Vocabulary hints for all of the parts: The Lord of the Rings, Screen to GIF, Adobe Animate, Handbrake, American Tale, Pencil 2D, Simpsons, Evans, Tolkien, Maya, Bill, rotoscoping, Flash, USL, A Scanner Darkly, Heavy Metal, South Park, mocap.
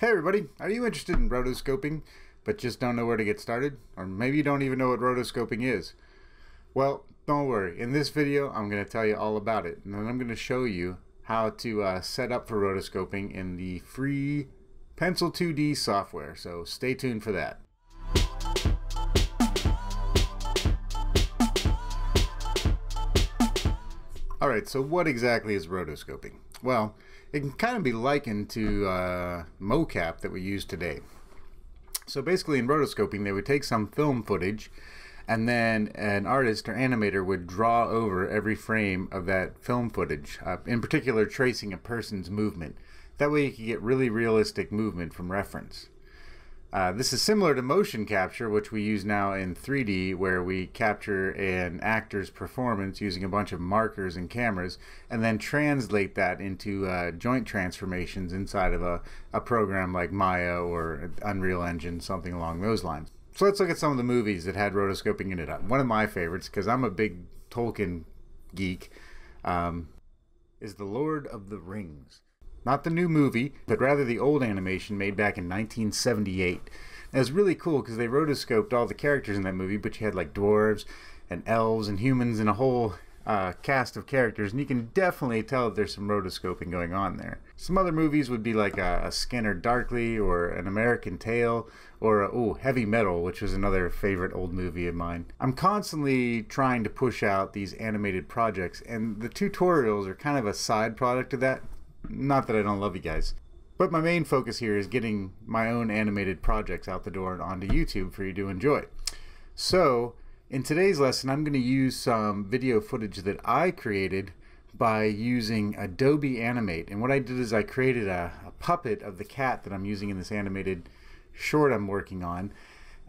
Hey everybody, are you interested in rotoscoping but just don't know where to get started? Or maybe you don't even know what rotoscoping is? Well, don't worry, in this video I'm going to tell you all about it, and then I'm going to show you how to set up for rotoscoping in the free Pencil 2D software, so stay tuned for that. Alright, so what exactly is rotoscoping? Well, it can kind of be likened to mocap that we use today. So basically in rotoscoping they would take some film footage and then an artist or animator would draw over every frame of that film footage, in particular tracing a person's movement. That way you can get really realistic movement from reference. This is similar to motion capture, which we use now in 3D, where we capture an actor's performance using a bunch of markers and cameras and then translate that into joint transformations inside of a program like Maya or Unreal Engine, something along those lines. So let's look at some of the movies that had rotoscoping in it. One of my favorites, because I'm a big Tolkien geek, is The Lord of the Rings. Not the new movie, but rather the old animation made back in 1978. It was really cool because they rotoscoped all the characters in that movie, but you had like dwarves and elves and humans and a whole cast of characters, and you can definitely tell that there's some rotoscoping going on there. Some other movies would be like A Scanner Darkly or An American Tale or Heavy Metal, which was another favorite old movie of mine. I'm constantly trying to push out these animated projects, and the tutorials are kind of a side product of that. Not that I don't love you guys, but my main focus here is getting my own animated projects out the door and onto YouTube for you to enjoy. So in today's lesson I'm going to use some video footage that I created by using Adobe Animate, and what I did is I created a puppet of the cat that I'm using in this animated short I'm working on,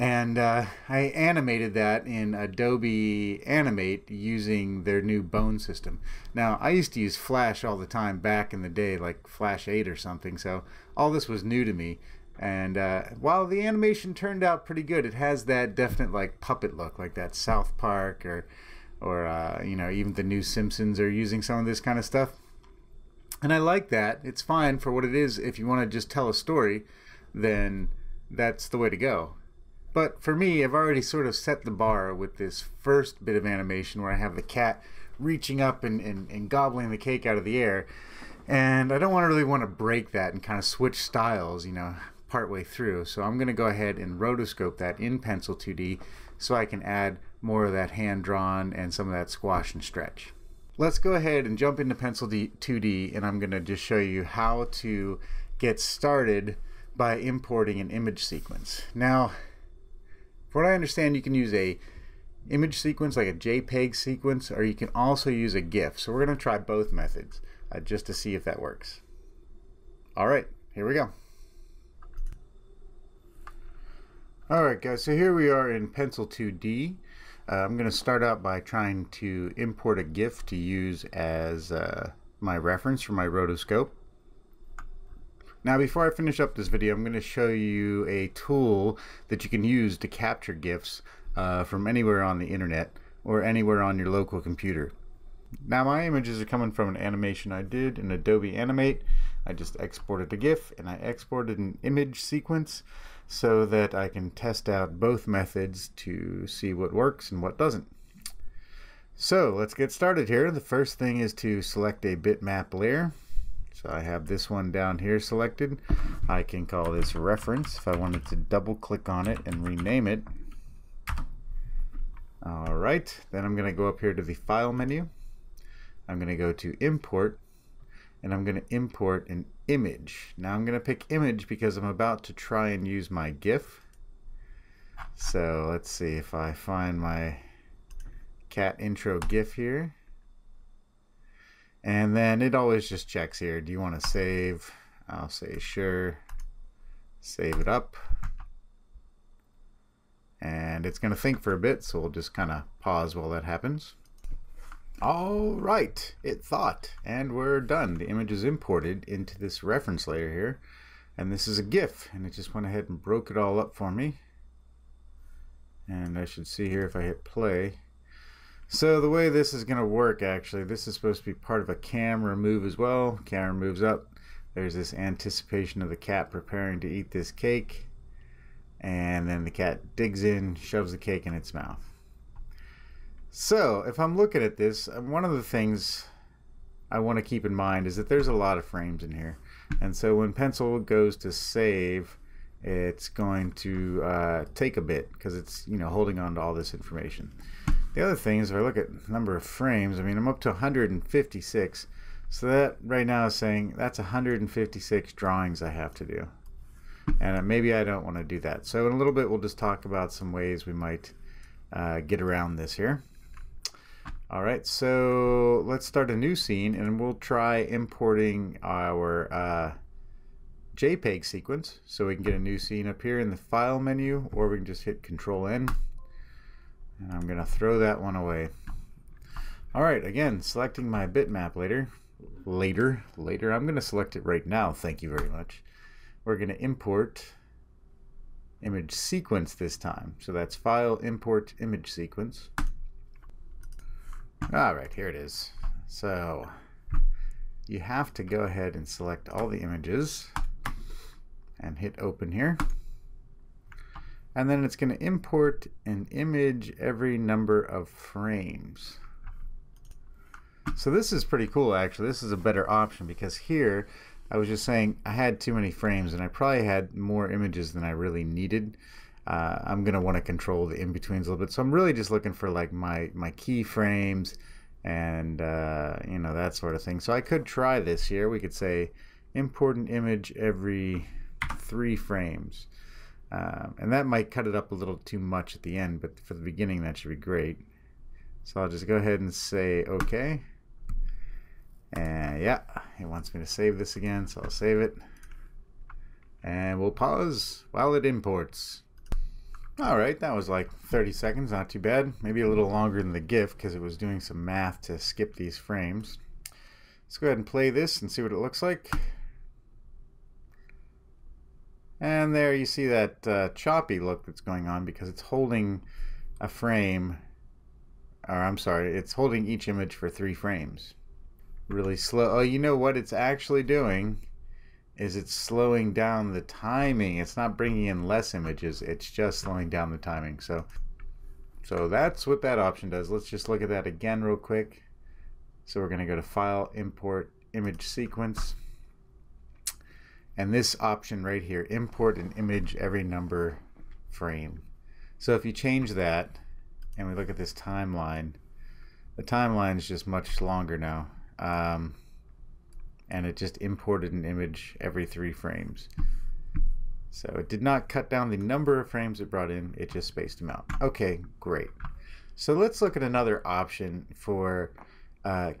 and I animated that in Adobe Animate using their new bone system. Now I used to use Flash all the time back in the day, like Flash 8 or something, so all this was new to me, and while the animation turned out pretty good, it has that definite like puppet look, like that South Park or you know, even the new Simpsons are using some of this kind of stuff, and I like that. It's fine for what it is. If you want to just tell a story, then that's the way to go. But for me, I've already sort of set the bar with this first bit of animation where I have the cat reaching up and gobbling the cake out of the air, and I don't really want to break that and kind of switch styles, you know, partway through. So I'm going to go ahead and rotoscope that in Pencil 2D so I can add more of that hand-drawn and some of that squash and stretch. Let's go ahead and jump into Pencil 2D, and I'm going to just show you how to get started by importing an image sequence. Now, from what I understand, you can use a image sequence, like a JPEG sequence, or you can also use a GIF. So we're going to try both methods just to see if that works. Alright, here we go. Alright guys, so here we are in Pencil 2D. I'm going to start out by trying to import a GIF to use as my reference for my rotoscope. Now before I finish up this video, I'm going to show you a tool that you can use to capture GIFs from anywhere on the internet or anywhere on your local computer. Now my images are coming from an animation I did in Adobe Animate. I just exported a GIF and I exported an image sequence so that I can test out both methods to see what works and what doesn't. So let's get started here. The first thing is to select a bitmap layer. So I have this one down here selected. I can call this reference if I wanted to double click on it and rename it. Alright, then I'm going to go up here to the file menu. I'm going to go to import, and I'm going to import an image. Now I'm going to pick image because I'm about to try and use my GIF. So let's see if I find my cat intro GIF here. And then it always just checks here, do you want to save? I'll say sure, save it up, and it's going to think for a bit, so we'll just kind of pause while that happens. Alright, it thought, and we're done. The image is imported into this reference layer here, and this is a GIF, and it just went ahead and broke it all up for me, and I should see here if I hit play. So the way this is going to work, actually, this is supposed to be part of a camera move as well. Camera moves up. There's this anticipation of the cat preparing to eat this cake, and then the cat digs in, shoves the cake in its mouth. So if I'm looking at this, one of the things I want to keep in mind is that there's a lot of frames in here, and so when Pencil goes to save, it's going to take a bit because it's, you know, holding on to all this information. The other thing is, if I look at number of frames, I mean, I'm up to 156, so that right now is saying that's 156 drawings I have to do, and maybe I don't want to do that. So in a little bit we'll just talk about some ways we might get around this here. Alright, so let's start a new scene and we'll try importing our JPEG sequence. So we can get a new scene up here in the file menu, or we can just hit Control-N, and I'm gonna throw that one away. Alright, again, selecting my bitmap later. I'm gonna select it right now, thank you very much. We're gonna import image sequence this time, so that's file, import, image sequence. Alright, here it is. So you have to go ahead and select all the images and hit open here, and then it's going to import an image every number of frames. So this is pretty cool, actually. This is a better option, because here I was just saying I had too many frames and I probably had more images than I really needed. I'm going to want to control the in-betweens a little bit, so I'm really just looking for like my keyframes and you know, that sort of thing. So I could try this here. We could say import an image every 3 frames, and that might cut it up a little too much at the end, but for the beginning that should be great. So I'll just go ahead and say okay, and yeah, it wants me to save this again, so I'll save it and we'll pause while it imports. Alright, that was like 30 seconds, not too bad. Maybe a little longer than the GIF because it was doing some math to skip these frames. Let's go ahead and play this and see what it looks like. And there you see that choppy look that's going on because it's holding a frame, or I'm sorry, it's holding each image for 3 frames. Really slow. Oh, you know what it's actually doing? Is it's slowing down the timing. It's not bringing in less images, it's just slowing down the timing. So that's what that option does. Let's just look at that again real quick. So we're gonna go to file, import, image sequence, and this option right here, import an image every number frame. So if you change that and we look at this timeline, the timeline is just much longer now. And it just imported an image every 3 frames. So it did not cut down the number of frames it brought in, it just spaced them out. Okay, great. So let's look at another option for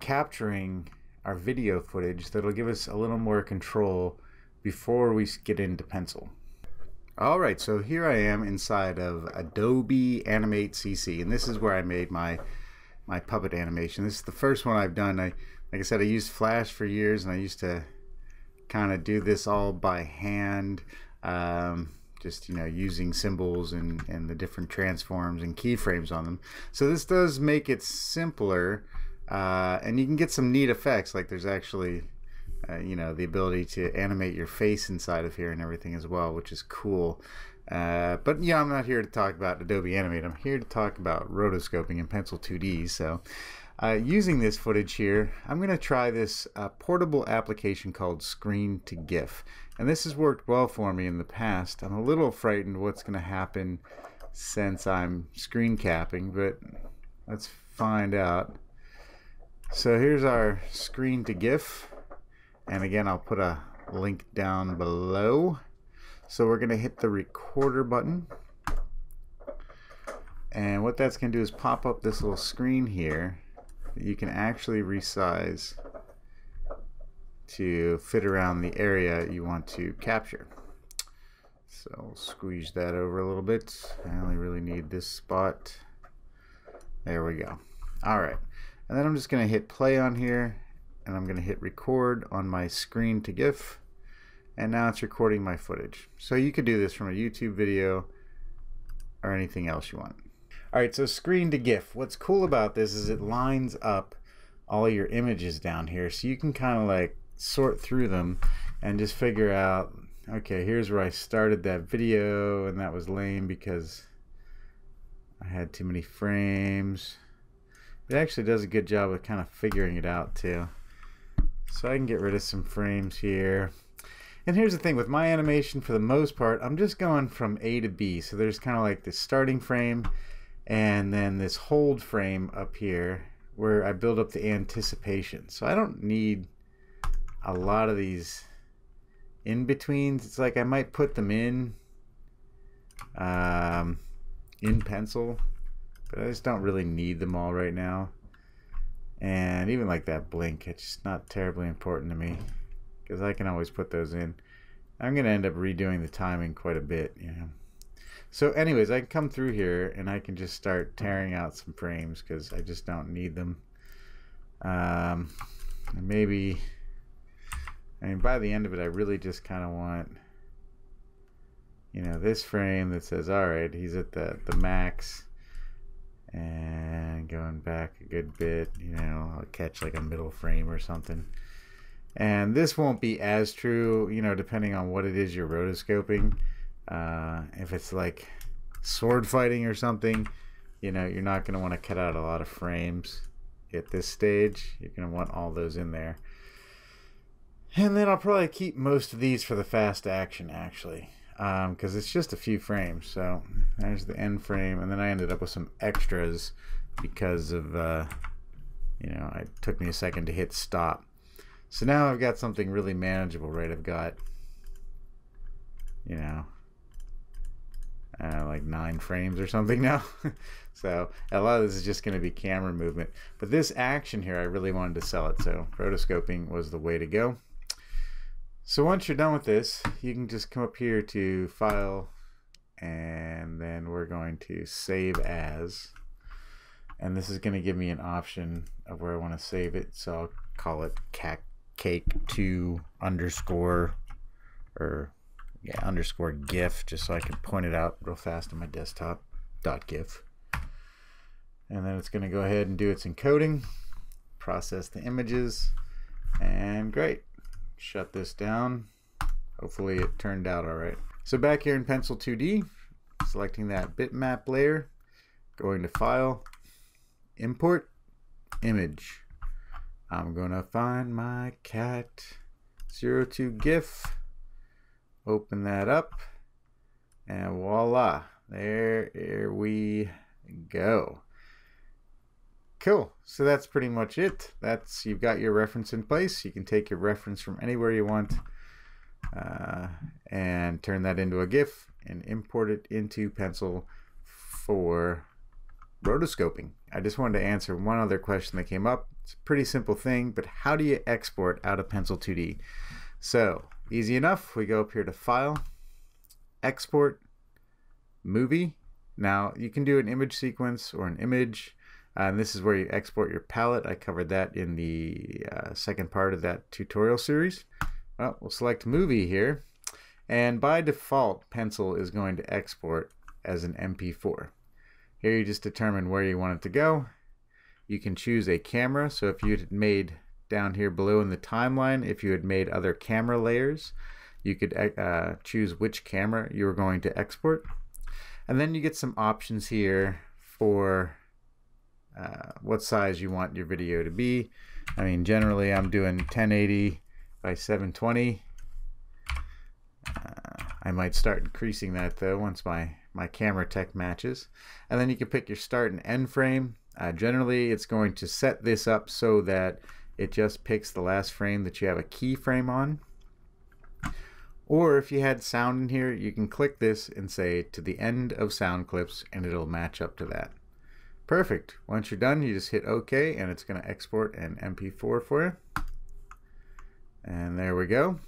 capturing our video footage that'll give us a little more control before we get into Pencil. Alright, so here I am inside of Adobe Animate CC, and this is where I made my puppet animation. This is the first one I've done. Like I said, I used Flash for years, and I used to kind of do this all by hand, just, you know, using symbols and the different transforms and keyframes on them. So this does make it simpler, and you can get some neat effects. Like there's actually, you know, the ability to animate your face inside of here and everything as well, which is cool. But yeah, I'm not here to talk about Adobe Animate. I'm here to talk about rotoscoping and Pencil 2D. So using this footage here, I'm going to try this portable application called Screen to GIF. And this has worked well for me in the past. I'm a little frightened what's going to happen since I'm screen capping, but let's find out. So here's our Screen to GIF. And again, I'll put a link down below. So we're going to hit the recorder button. And what that's going to do is pop up this little screen here that you can actually resize to fit around the area you want to capture. So I'll squeeze that over a little bit. I only really need this spot. There we go. Alright, and then I'm just going to hit play on here, and I'm going to hit record on my Screen to GIF. And now it's recording my footage. So you could do this from a YouTube video or anything else you want. Alright, so Screen to GIF. What's cool about this is it lines up all your images down here, so you can kind of like sort through them and just figure out, okay, here's where I started that video, and that was lame because I had too many frames. It actually does a good job of kind of figuring it out too. So I can get rid of some frames here. And here's the thing with my animation, for the most part, I'm just going from A to B. So there's kind of like this starting frame and then this hold frame up here where I build up the anticipation. So I don't need a lot of these in-betweens. It's like I might put them in Pencil, but I just don't really need them all right now. And even like that blink, it's just not terribly important to me because I can always put those in. I'm gonna end up redoing the timing quite a bit, you know. So anyways, I can come through here and I can just start tearing out some frames because I just don't need them. Maybe, I mean, by the end of it I really just kind of want, you know, this frame that says, alright, he's at the max, and going back a good bit, you know, I'll catch like a middle frame or something. And this won't be as true, you know, depending on what it is you're rotoscoping. If it's like sword fighting or something, you know, you're not going to want to cut out a lot of frames at this stage. You're going to want all those in there. And then I'll probably keep most of these for the fast action, actually, because it's just a few frames. So there's the end frame, and then I ended up with some extras because of, you know, it took me a second to hit stop. So now I've got something really manageable, right? I've got, you know, like 9 frames or something now. So a lot of this is just going to be camera movement. But this action here, I really wanted to sell it, so rotoscoping was the way to go. So once you're done with this, you can just come up here to File, and then we're going to Save As. And this is going to give me an option of where I want to save it. So I'll call it cake2_GIF, just so I can point it out real fast on my desktop. .GIF. And then it's going to go ahead and do its encoding, process the images, and great. Shut this down. Hopefully it turned out all right. So back here in Pencil 2D, selecting that bitmap layer, going to File, Import, Image. I'm gonna find my cat. 02 GIF. Open that up, and voila! There we go. Cool. So that's pretty much it. That's, you've got your reference in place. You can take your reference from anywhere you want and turn that into a GIF and import it into Pencil for rotoscoping. I just wanted to answer one other question that came up. It's a pretty simple thing, but how do you export out of Pencil 2D? So easy enough. We go up here to File, Export, Movie. Now you can do an image sequence or an image. And this is where you export your palette. I covered that in the second part of that tutorial series. Well, we'll select Movie here, and by default Pencil is going to export as an MP4. Here you just determine where you want it to go. You can choose a camera, so if you had made down here below in the timeline, if you had made other camera layers, you could choose which camera you were going to export. And then you get some options here for what size you want your video to be. I mean, generally I'm doing 1080 by 720. I might start increasing that though once my camera tech matches. And then you can pick your start and end frame. Generally it's going to set this up so that it just picks the last frame that you have a keyframe on. Or if you had sound in here, you can click this and say to the end of sound clips, and it'll match up to that. Perfect. Once you're done, you just hit OK, and it's going to export an MP4 for you. And there we go.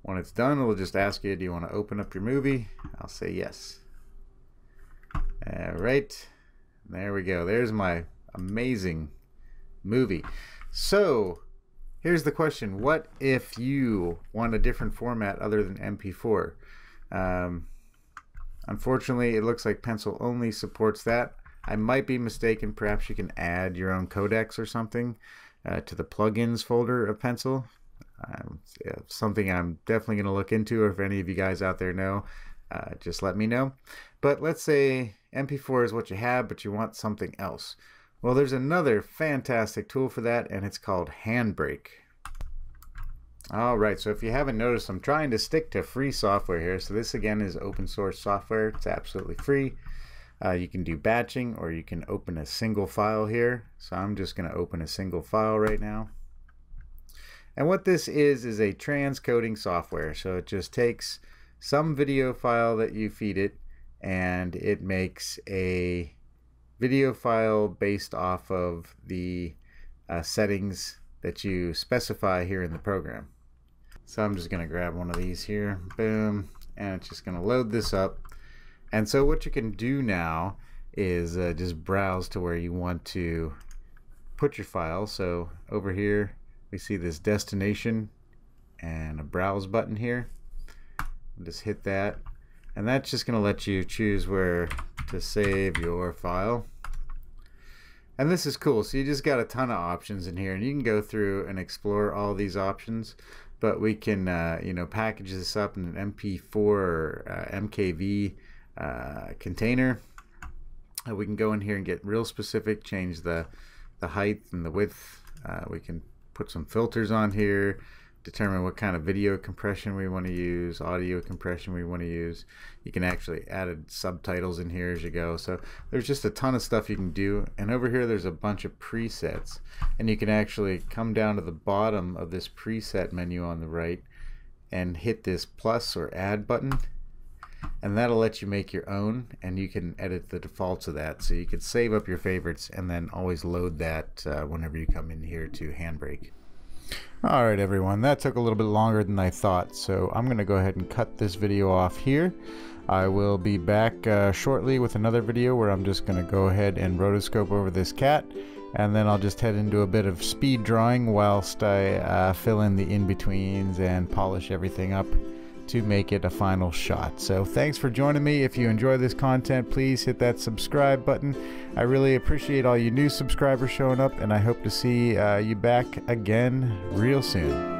When it's done, it'll just ask you, do you want to open up your movie? I'll say yes. All right. There we go. There's my amazing movie. So here's the question. What if you want a different format other than MP4? Unfortunately, it looks like Pencil only supports that. I might be mistaken. Perhaps you can add your own codecs or something to the plugins folder of Pencil. Something I'm definitely going to look into. If any of you guys out there know, just let me know. But let's say MP4 is what you have, but you want something else. Well, there's another fantastic tool for that, and it's called Handbrake. Alright, so if you haven't noticed, I'm trying to stick to free software here. So this again is open source software. It's absolutely free. You can do batching, or you can open a single file here. So I'm just going to open a single file right now. And what this is a transcoding software. So it just takes some video file that you feed it, and it makes a video file based off of the settings that you specify here in the program. So I'm just going to grab one of these here, boom, and it's just going to load this up. And so what you can do now is just browse to where you want to put your file. So over here we see this destination and a browse button here. Just hit that, and that's just going to let you choose where to save your file. And this is cool. So you just got a ton of options in here, and you can go through and explore all these options. But we can you know, package this up in an MP4 or MKV container. We can go in here and get real specific, change the height and the width. We can put some filters on here, determine what kind of video compression we want to use, audio compression we want to use. You can actually add subtitles in here as you go. So there's just a ton of stuff you can do. And over here there's a bunch of presets, and you can actually come down to the bottom of this preset menu on the right and hit this plus or add button, and that'll let you make your own, and you can edit the defaults of that. So you can save up your favorites and then always load that whenever you come in here to Handbrake. Alright everyone, that took a little bit longer than I thought, so I'm going to go ahead and cut this video off here. I will be back shortly with another video where I'm just going to go ahead and rotoscope over this cat, and then I'll just head into a bit of speed drawing whilst I fill in the in-betweens and polish everything up to make it a final shot. So thanks for joining me. If you enjoy this content, please hit that subscribe button. I really appreciate all you new subscribers showing up, and I hope to see you back again real soon.